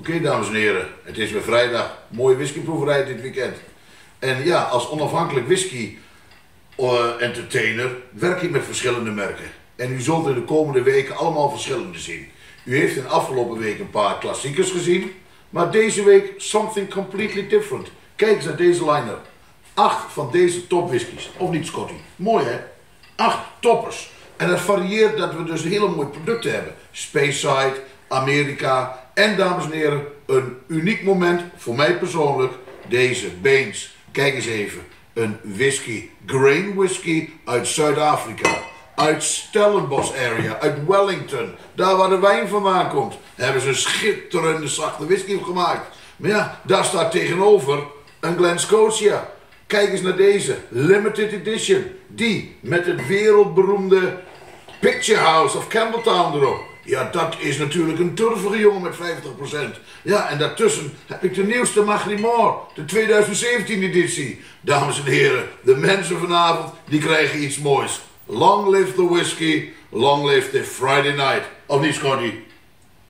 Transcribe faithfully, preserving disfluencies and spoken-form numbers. Oké, okay, dames en heren, het is weer vrijdag. Mooie whiskyproeverij dit weekend. En ja, als onafhankelijk whisky uh, entertainer werk ik met verschillende merken. En u zult in de komende weken allemaal verschillende zien. U heeft in de afgelopen week een paar klassiekers gezien. Maar deze week something completely different. Kijk eens naar deze liner. Acht van deze top whiskies. Of niet, Scotty? Mooi hè? Acht toppers. En het varieert dat we dus hele mooie producten hebben. Speyside, Amerika en, dames en heren, een uniek moment voor mij persoonlijk. Deze Bains. Kijk eens even. Een whisky. Grain whisky uit Zuid-Afrika. Uit Stellenbosch area. Uit Wellington. Daar waar de wijn vandaan komt. Hebben ze een schitterende zachte whisky gemaakt. Maar ja, daar staat tegenover een Glen Scotia. Kijk eens naar deze, limited edition, die met het wereldberoemde Picture House of Campbelltown erop. Ja, dat is natuurlijk een turvige jongen met vijftig procent. Ja, en daartussen heb ik de nieuwste Machrie Moor, de tweeduizend zeventien editie. Dames en heren, de mensen vanavond, die krijgen iets moois. Long live the whisky, long live the Friday night. Of niet, Scotty?